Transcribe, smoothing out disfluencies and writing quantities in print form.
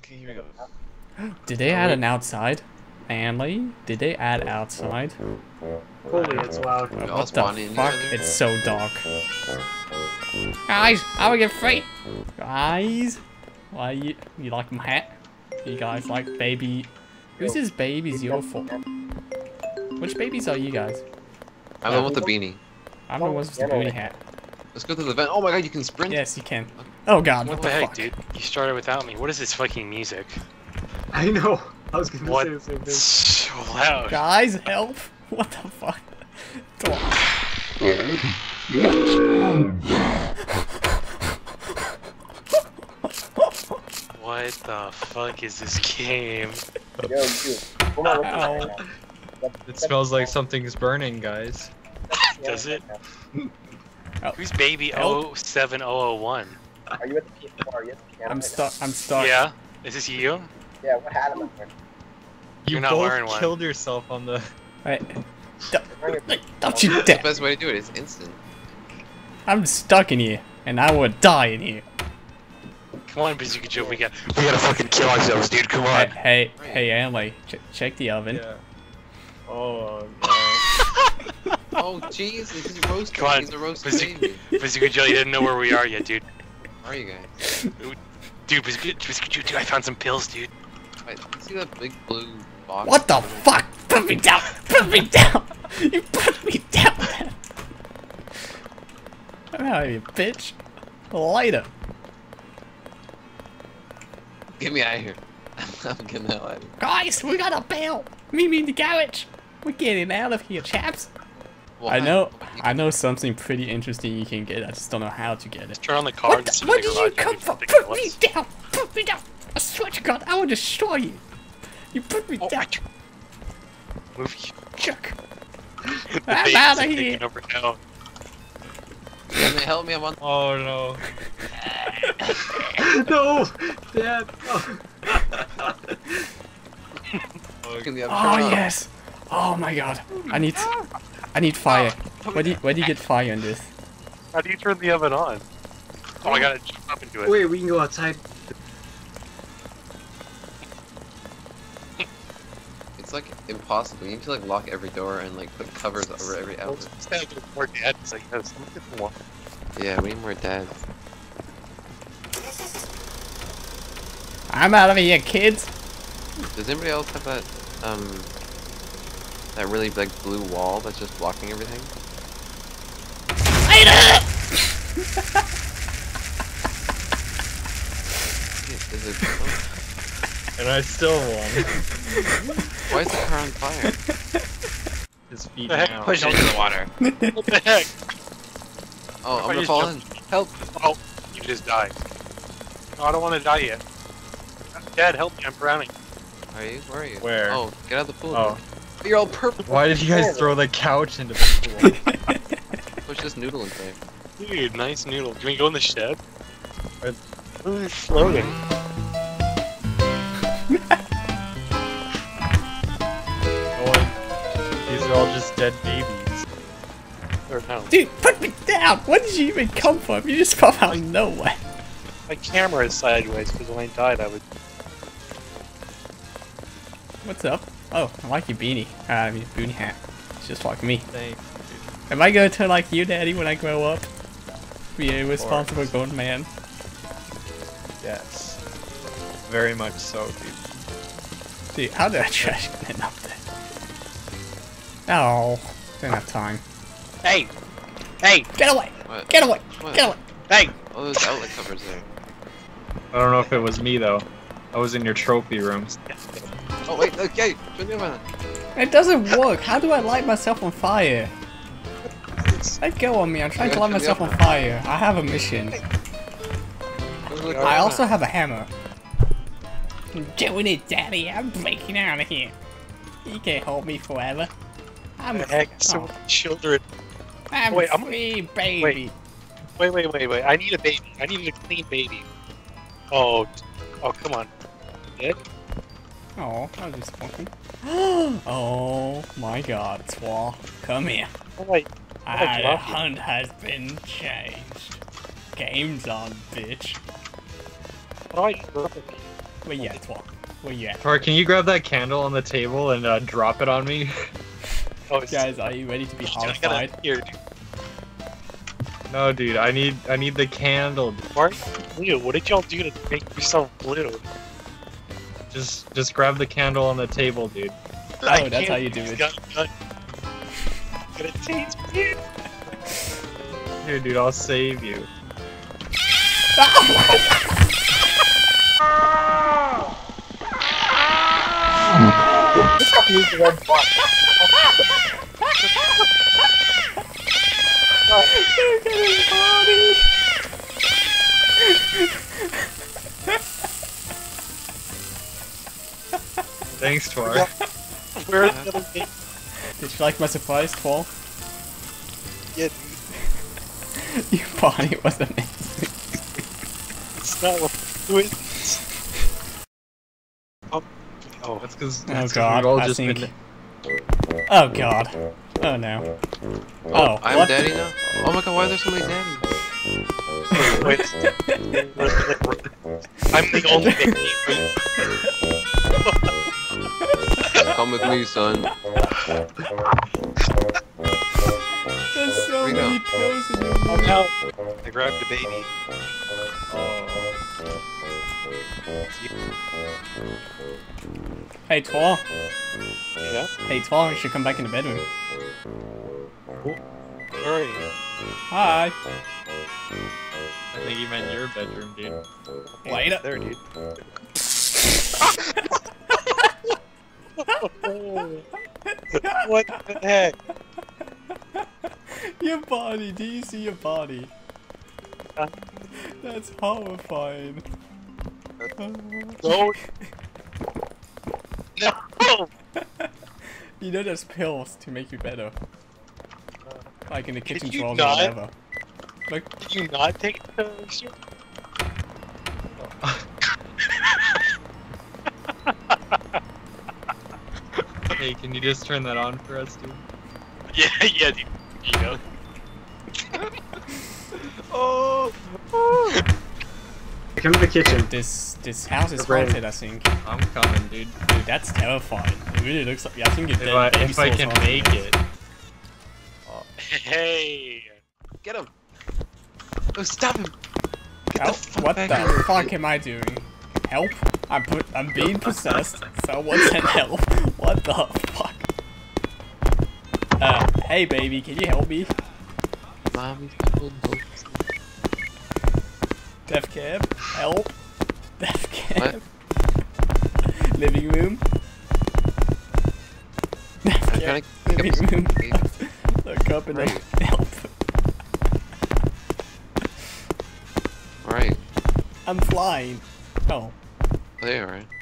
Okay, here we go. Did they add an outside? Family? Did they add outside? Holy, it's loud. What the fuck? It's so dark. Guys, I will get free. Guys, why you like my hat? You guys like baby? Who's this baby's your fault? Which babies are you guys? I'm the one with the beanie. I'm the one with the beanie hat. Let's go to the vent. Oh my god, you can sprint? Yes, you can. Oh god, what the heck, dude? You started without me. What is this fucking music? I know. I was gonna say the same thing. So loud. Guys, help! What the fuck? What the fuck is this game? It smells like something's burning, guys. Does it? Who's baby 07001? Are you at the PS4? Are you at the camera? I'm stuck. Yeah? Is this you? Yeah, what hat am I wearing? You're not wearing one. You both killed yourself on the... Right. Don't you dare! The best way to do it is instant. I'm stuck in here, and I would die in here. Come on, Bazooka Joe, we gotta fucking kill ourselves, dude, come on! Hey, Anley, check the oven. Yeah. Oh, God. Oh, jeez, he's a roast baby, he's a roast baby. Bazooka Joe, you didn't know where we are yet, dude. Where are you guys? Dude, Bazooka Joe, I found some pills, dude. Wait, see that big blue box? What the fuck? Put me down! Put me down! You put me down, man! I'm out of here, bitch. Lighter. Get me out of here. I'm getting the hell out of here. Guys, we got a bail! Meet me in the garage! We're getting out of here, chaps! Well, I know something pretty interesting you can get, I just don't know how to get it. Just turn on the car and see what the garage. Where did you come from? Put me down! Put me down! I swear to God, I will destroy you! You put me down! Move you. Chuck! I'm out of here! Can they help me? I'm on. Oh no. No! Dad! Oh, yes! Oh my god. I need fire. Where do you get fire in this? How do you turn the oven on? Oh, I gotta jump up into it. Wait, we can go outside. It's like impossible. You need to like lock every door and like put covers over every outlet. More dads. Like, yeah, we need more dads. I'm out of here, kids! Does anybody else have that, that really, like, blue wall that's just blocking everything? AIDA! Is it... And I still won. Why is the car on fire? His feet now. Push into the water. What the heck? Oh, I'm gonna fall in. Help! Oh, you just died. No, I don't want to die yet. Dad, help me, I'm drowning. Are you? Where are you? Where? Oh, get out of the pool. Oh. Dude. You're all purple. Why did you guys throw the couch into the pool? Push this noodle in there. Dude, nice noodle. Can we go in the shed? It's floating. These are all just dead babies. Or no. Dude, put me down! Where did you even come from? You just come out of nowhere. My camera is sideways because when I died I was... What's up? Oh, I like your beanie. I mean, boonie hat. It's just like me. Thanks, dude. Am I going to turn like you, Daddy, when I grow up? Be a responsible grown man. Yes. Very much so, dude. Dude, how did I trash that up there? Oh, don't have time. Hey! Hey! Get away! What? Get away! What? Get away! Hey! Oh, those outlet covers there. I don't know if it was me, though. I was in your trophy rooms. Oh wait, okay, turn the oven on. It doesn't work. How do I light myself on fire? Let go on me, I'm trying to light myself on fire. I have a mission. I also have a hammer. I'm doing it, Daddy. I'm breaking out of here. You can't hold me forever. I'm the heck, so many children. I'm free, baby. Wait. I need a baby. I need a clean baby. Oh, come on. Dead? Oh, I was just fucking. Oh my god, Twar. Come here. The hunt has been changed. Game's on, bitch. Where you at, Twar? Where you at? Twar, can you grab that candle on the table and drop it on me? Oh, guys, are you ready to be horrified? Here, no, dude, I need the candle. Twar, Leo, what did y'all do to make yourself blue? Just grab the candle on the table, dude. Oh, that's how you do it. Gonna taste me. Here, dude, I'll save you. Thanks, Twar. Where's the little thing? Did you like my surprise, Twar? Yeah, dude. Your party was amazing. It's not what we're doing. Oh, that's because. Oh god, all just think... Oh god. Oh no. Oh. I'm what? Daddy now? Oh my god, why are there so many daddies? Wait. I'm the only daddy. Come with me, son. There's so many pills in your mouth. Oh, I grabbed a baby. Hey, Twar. Yeah? Hey, Twar, you should come back in the bedroom. Cool. Where are you? Hi. I think you meant your bedroom, dude. Hey, later. There, dude. What the heck? Your body, do you see your body? That's horrifying. No! No! You know there's pills to make you better. Like in the kitchen drawer or whatever. Like, did you not take the shit? Hey, can you just turn that on for us, dude? Yeah, dude. You know. Oh! Come to the kitchen. This house is haunted, I think. I'm coming, dude. Dude, that's terrifying. It really looks like. Yeah, I think it's dead. If I can make it. Oh. Hey! Get him! Oh, stop him! Get the fuck what back the here. Fuck am I doing? Help! I'm being possessed. Someone said help. What the fuck? Hey baby, can you help me? Mommy told me. Death Cab, help. Death Cab. What? Living room. Death Cab, living room. Look up and right. Help. Right. I'm flying. Oh. There, right?